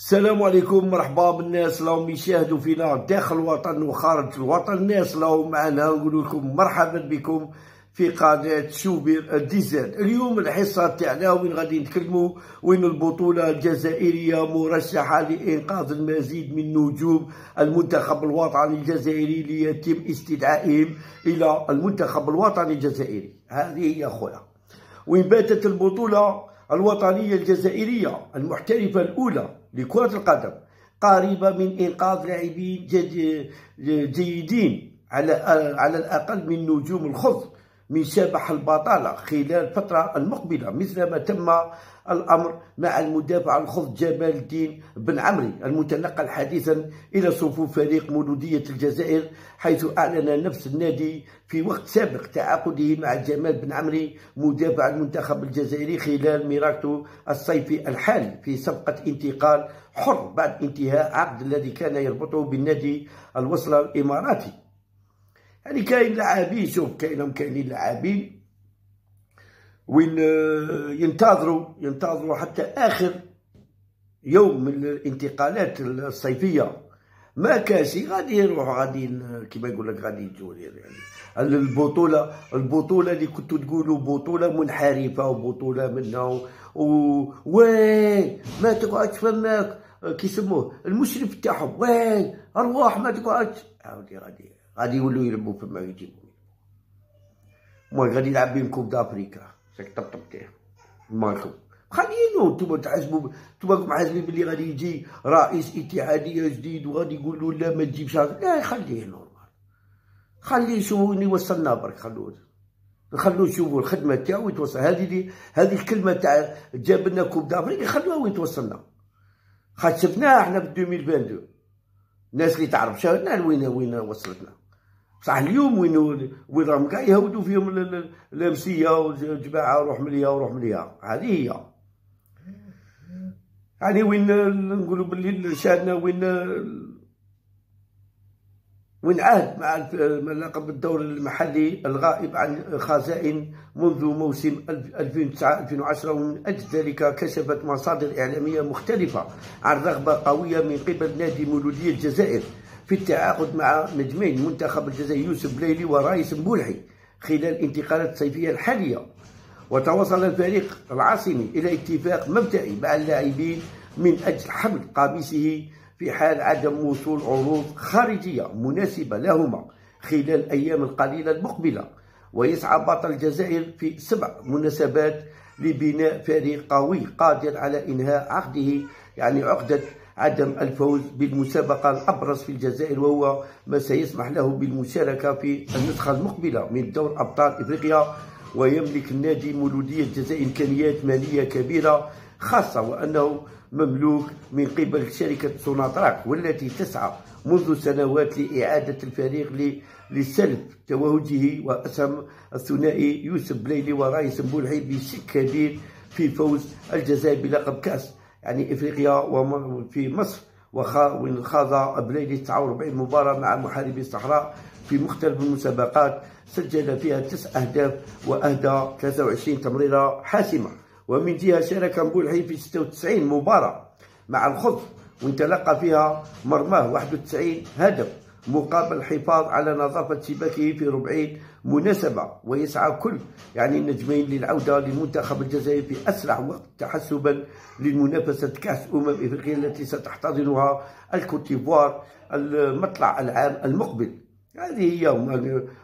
السلام عليكم، مرحبا بالناس اللي راهم يشاهدوا فينا داخل الوطن وخارج الوطن. الناس اللي راهم معنا نقول لكم مرحبا بكم في قناه شوبير ديزات. اليوم الحصه تاعنا وين غادي نتكلموا وين البطوله الجزائريه مرشحه لانقاذ المزيد من نجوم المنتخب الوطني الجزائري ليتم استدعائهم الى المنتخب الوطني الجزائري. هذه هي خويا وين باتت البطوله الوطنيه الجزائريه المحترفه الاولى لكرة القدم قريبة من إنقاذ لاعبين جيدين على الأقل من نجوم الخضر من شبح البطالة خلال الفترة المقبلة، مثل ما تم الأمر مع المدافع الخضر جمال الدين بن عمري المتنقل حديثا إلى صفوف فريق مولودية الجزائر، حيث أعلن نفس النادي في وقت سابق تعاقده مع جمال بن عمري مدافع المنتخب الجزائري خلال ميراكته الصيفي الحالي في صفقة انتقال حر بعد انتهاء عقد الذي كان يربطه بالنادي الوصلة الإماراتي. يعني كاين لاعبين، شوف كاينين لاعبين وين ينتظروا حتى اخر يوم من الانتقالات الصيفيه، ما كاش غادي يروحوا، غادي كما يقول لك غادي يجوا. يعني البطوله اللي كنتوا تقولوا بطوله منحرفه وبطوله منها وي ما تقعدش فماك كيسموه المشرف تاعهم، وي ارواح ما تقعدش، عاودي غادي يولوا يلعبوا فما يجيبوا. المهم غادي يلعب بين كوب دافريكا، شاك طبطب تاعهم مالكم خلينو انتوما تحسبوا، انتوما حاسبين بلي غادي يجي رئيس اتحاديه جديد وغادي يقولوا لا ما تجيبش هذا، لا خليه نورمال، خليه يشوفوا وين يوصلنا برك، خلوه يشوفوا الخدمه تاعو وين توصل. هذه الكلمه تاع جاب لنا كوب دافريكا خلوها وين توصلنا، خاطر شفناها احنا في 2022 الناس اللي تعرف شافنا وين وصلتنا. بصح اليوم وين راهم كاع يهودوا فيهم اللامسيه والجماعه روح مليا وروح مليا، هذه هي. يعني وين نقولوا باللي شاهدنا وين عاد مع لقب الدوري المحلي الغائب عن خزائن منذ موسم 2009-2010، ومن أجل ذلك كشفت مصادر إعلامية مختلفة عن رغبة قوية من قبل نادي مولودية الجزائر في التعاقد مع نجمي منتخب الجزائر يوسف بلايلي ورايس مبولحي خلال الانتقالات الصيفية الحالية، وتوصل الفريق العاصمي إلى اتفاق مبدئي مع اللاعبين من أجل حمل قميصه في حال عدم وصول عروض خارجية مناسبة لهما خلال الأيام القليلة المقبلة. ويسعى بطل الجزائر في 7 مناسبات لبناء فريق قوي قادر على إنهاء عقده، يعني عقدة عدم الفوز بالمسابقة الأبرز في الجزائر، وهو ما سيسمح له بالمشاركة في النسخة المقبلة من دور أبطال إفريقيا. ويملك النادي مولودية الجزائر إمكانيات مالية كبيرة، خاصة وأنه مملوك من قبل شركة سوناطراك، والتي تسعى منذ سنوات لإعادة الفريق لسلب توهجه وأسهم الثنائي يوسف بلايلي ورايس مبولحي بشكل كبير في فوز الجزائر بلقب كأس يعني إفريقيا وفي مصر، وين خاض بلايلي 49 مباراة مع محاربي الصحراء في مختلف المسابقات، سجل فيها 9 أهداف وأهدى 23 تمريرة حاسمة. ومن جهة شارك مبولحي في 96 مباراة مع الخضر وتلقى فيها مرماه 91 هدف مقابل الحفاظ على نظافة شباكه في 40 مناسبة. ويسعى كل النجمين للعودة لمنتخب الجزائر في أسرع وقت تحسبا لمنافسة كأس إفريقيا التي ستحتضنها الكوتيفوار المطلع العام المقبل. هذه هي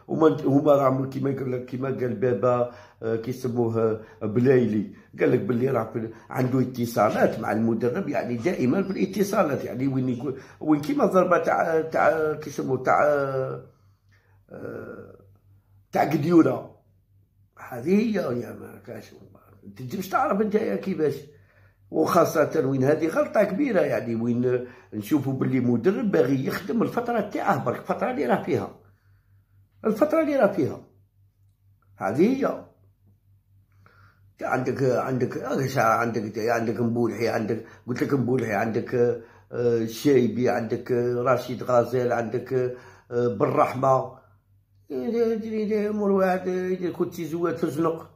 هما راهم كيما قال بابا كيسموه بلايلي، قال لك باللي راه عنده اتصالات مع المدرب، يعني دائما بالاتصالات، يعني وين كيما الضربه تاع كيسموه تاع قديوره، هذه هي يا ما كاش ما تنجمش تعرف انت كيفاش، وخاصة وين هذه غلطة كبيرة. يعني وين نشوفوا باللي مدرب باغي يخدم الفترة تاعه برك، الفترة اللي راه فيها هذه هي. عندك مبولحي، عندك قلت لك مبولحي، عندك الشايبي، عندك رشيد غازال، عندك بالرحمة، يدير واحد يدير كوتيزوات في الزنق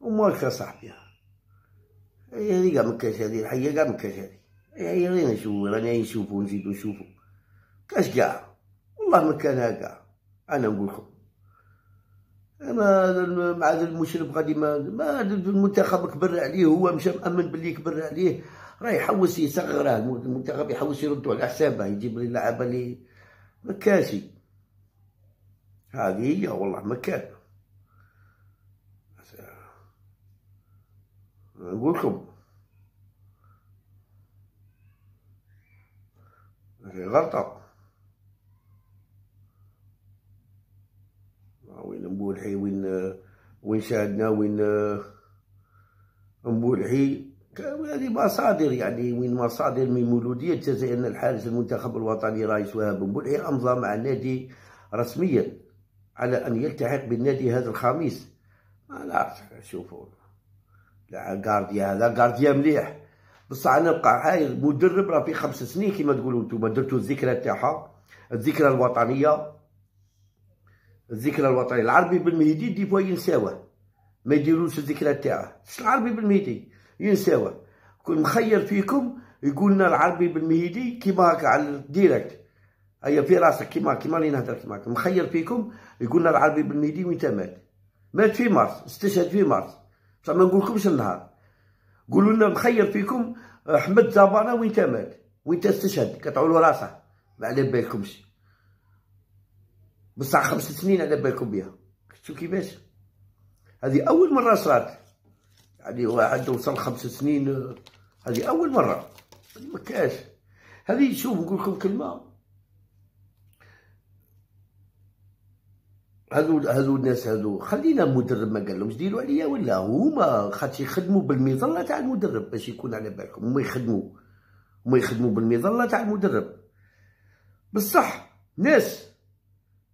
ومالك يا صاحبي. هذه كاع مكاش، هذه الحية كاع مكاش، هذه يعني وين نشوفو؟ راني نشوفو نزيدو نشوفو كاش كاع، والله ما كان هكا. انا نقول لكم انا مع هذا المشرف غادي ما المنتخب كبر عليه، هو مشى مامن باللي كبر عليه، راه يحوس يصغره المنتخب، يحوس يردو على حسابه، يجيب لي لعابه اللي ما كانش. هذه هي والله ما كان. نقول لكم غلطة. وين مبولحي، وين شاهدنا، وين مبولحي، هذه مصادر يعني، وين مصادر من مولودية الجزائر، الحارس المنتخب الوطني رايس وهاب مبولحي أمضى مع النادي رسميا على أن يلتحق بالنادي هذا الخميس. لا أعرف، شوفوا لا غارديا، هذا غارديا مليح، بصح انا نبقى حايل مدرب راه في 5 سنين كيما تقولوا نتوما، درتو الذكرى تاعها، الذكرى الوطنيه، الذكرى الوطنيه. العربي بالمهدي دي فوا ينساوه، ما يديروش الذكرى تاعه. العربي بالمهدي ينساوه، كون مخير فيكم يقولنا العربي بالمهدي كيما هكا على الديريكت، هيا في راسك كيما راني نهضر كيما هكا، مخير فيكم يقولنا العربي بالمهدي وين مات في مارس، استشهد في مارس، بصح ما نقولكمش النهار. قولوا لنا مخير فيكم احمد زبانة وين مات، وين استشهد، كتعولوا راسه، ما على بالكمش، بصح 5 سنين على بالكم بها. شفتوا كيفاش؟ هذه اول مره صارت، يعني واحد وصل 5 سنين، هذه اول مره، ما كاش هذه. شوف نقول لكم كلمه، هذو الناس هذو خلينا المدرب ما قالهمش ديروا عليا ولا هما، خاطش يخدموا بالمظله تاع المدرب، باش يكون على بالكم، هما يخدموا بالمظله تاع المدرب. بصح ناس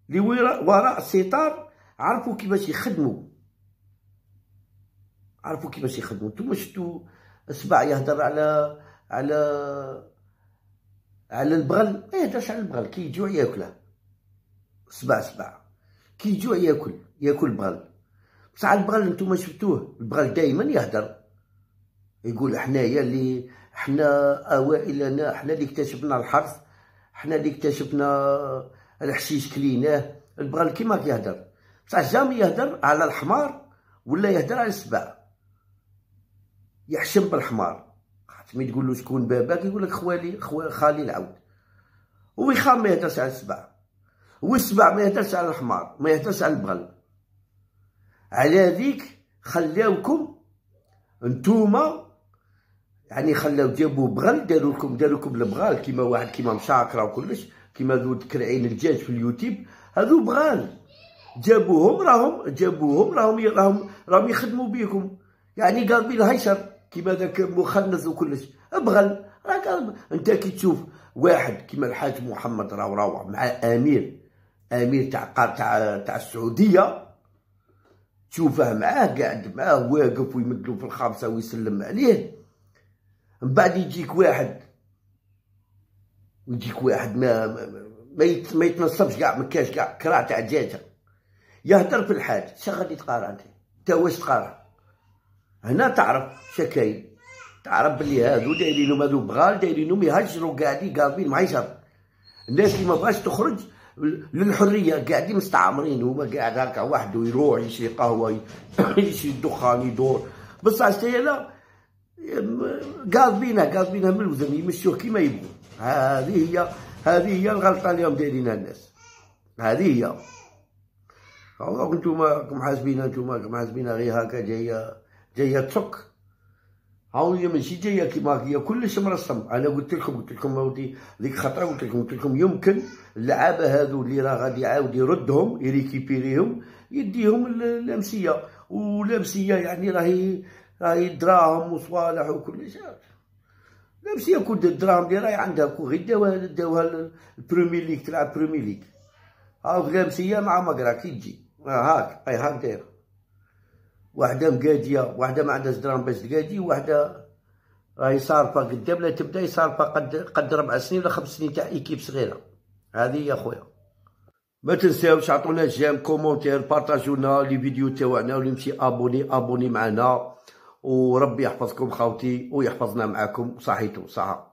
اللي وراء الستار عرفوا كيفاش يخدموا، نتوما شفتوا اسباع يهضر على البغل، ما يهدرش على البغل، كي يجوع ياكله، سبع كي يجوع ياكل البغل. بصح البغل نتوما شفتوه، البغل دائما يهدر، يقول حنايا اللي حنا اوائلنا، حنا اللي اكتشفنا الحرث، حنا اللي اكتشفنا الحشيش كليناه. البغل كيما يهدر، بصح جامي يهدر على الحمار ولا يهدر على السبع، يحشم بالحمار، خاطر ملي تقول له شكون باباك يقول لك خوالي خالي العود، ويخام ما يهدرش على السبع، والسبع ما يهدرش على الحمار، ما يهدرش على البغل. على ذيك خلاوكم نتوما، يعني خلاو جابوا بغل، دارولكم البغال كيما واحد كيما مشاكره وكلش، كيما ذو تكرعين الدجاج في اليوتيوب، هذو بغال جابوهم راهم يخدموا بيكم، يعني قاربين هيشر كيما ذاك مخنز وكلش، بغل. راك انت كي تشوف واحد كيما الحاج محمد راهو روعة مع امير تاع السعوديه، تشوفه معاه قاعد معاه واقف ويمدلو في الخامسه ويسلم عليه، من بعد يجيك واحد ما يتنصبش كاع، ما كاش كاع كراع تاع دجاجه، يهدر في الحاج، شا غادي تقارع انت واش تقارع؟ هنا تعرف شكاين، تعرف بلي هادو دايرينهم، هادو بغال دايرينهم يهجروا، قاعدين قابين معيشر. الناس اللي ما بغاش تخرج للحريه قاعدين مستعمرين، هما قاعد هكا وحده، يروح يشري قهوه، يشري دخان، يدور. بصح السيده قاضبينها من الوزن، يمشوه كيما يبغوا. هذه هي الغلطه اليوم دايرينها الناس، هذه هي. والله انتوما راكم حاسبينها غير هكا، جايه تشك، هاو هي ماشي جايه كيما هي كلش مرسم. انا قلت لكم اودي ديك خطره، قلت لكم يمكن اللعابه هذو اللي راه غادي يعاود يردهم، يريكيبيريهم، يديهم اللمسيه، واللمسيه يعني راهي دراهم وصوالح وكلش. اللمسيه كل الدراهم اللي راهي عندها كو غير داوها البريمير ليغ، تلعب بريمير ليغ، هاو اللمسيه مع مقرا كي تجي هاك اي هاك دايره، واحدة مقادية، واحدة ما عندهاش دراهم باش تقادي، واحدة راهي صارفة قدام لا تبدا، يصارفة قد 4 سنين ولا 5 سنين تاع ايكيب صغيرة. هذه يا خويا، ما تنساوش عطونا جيم، كومونتير، بارطاجونا لي فيديو تاوعنا، واللي يمشي ابوني معنا، وربي يحفظكم خاوتي ويحفظنا معاكم. صحيتو صحة.